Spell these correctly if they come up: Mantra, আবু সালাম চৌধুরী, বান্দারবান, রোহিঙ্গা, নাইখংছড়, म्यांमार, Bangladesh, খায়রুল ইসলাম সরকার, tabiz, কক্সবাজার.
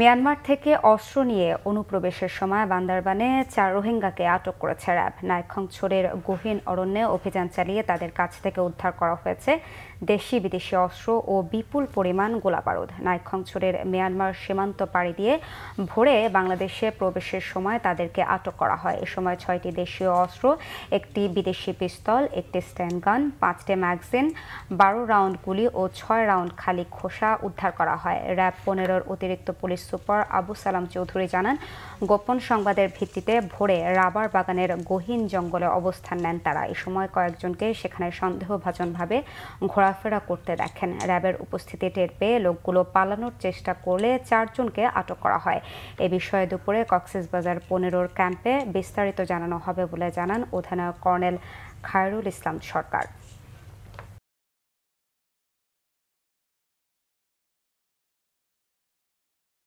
म्यांमार থেকে অস্ত্র নিয়ে অনুপ্রবেশের সময় বান্দারবানে ৪ রোহিঙ্গাকে আটক করেছে র‍্যাব। নাইখংছড়ের গহীন অরণ্যে অভিযান চালিয়ে তাদের কাছ থেকে উদ্ধার করা হয়েছে দেশি বিদেশি অস্ত্র ও বিপুল পরিমাণ গোলাবারুদ। নাইখংছড়ের মিয়ানমার সীমান্ত পাড়ি দিয়ে ভোরে বাংলাদেশে প্রবেশের সময় তাদেরকে আটক করা হয়। এই সময় ৬টি দেশীয় অস্ত্র, একটি বিদেশি পিস্তল, একটি স্ট্যানগন, ৫টি ম্যাগাজিন, ১২ রাউন্ড গুলি ও ৬ রাউন্ড খালি খোসা উদ্ধার করা হয়। র‍্যাব ১৫-র অতিরিক্ত পুলিশ সুপার আবু সালাম চৌধুরী জানান, গোপন সংবাদের ভিত্তিতে ভোরে রাবার বাগানের গহীন জঙ্গলে অবস্থান নেন তারা। এই সময় কয়েকজনকে সেখানে সন্দেহভাজনভাবে ঘোরাফেরা করতে দেখেন। র‍্যাবের উপস্থিতি টের পেয়ে লোকগুলো পালানোর চেষ্টা করলে ৪জনকে আটক করা হয়। এ বিষয়ে দুপুরে কক্সবাজার ১৫-র ক্যাম্পে বিস্তারিত জানানো হবে বলে জানান অধিনায়ক করনেল খায়রুল ইসলাম সরকার।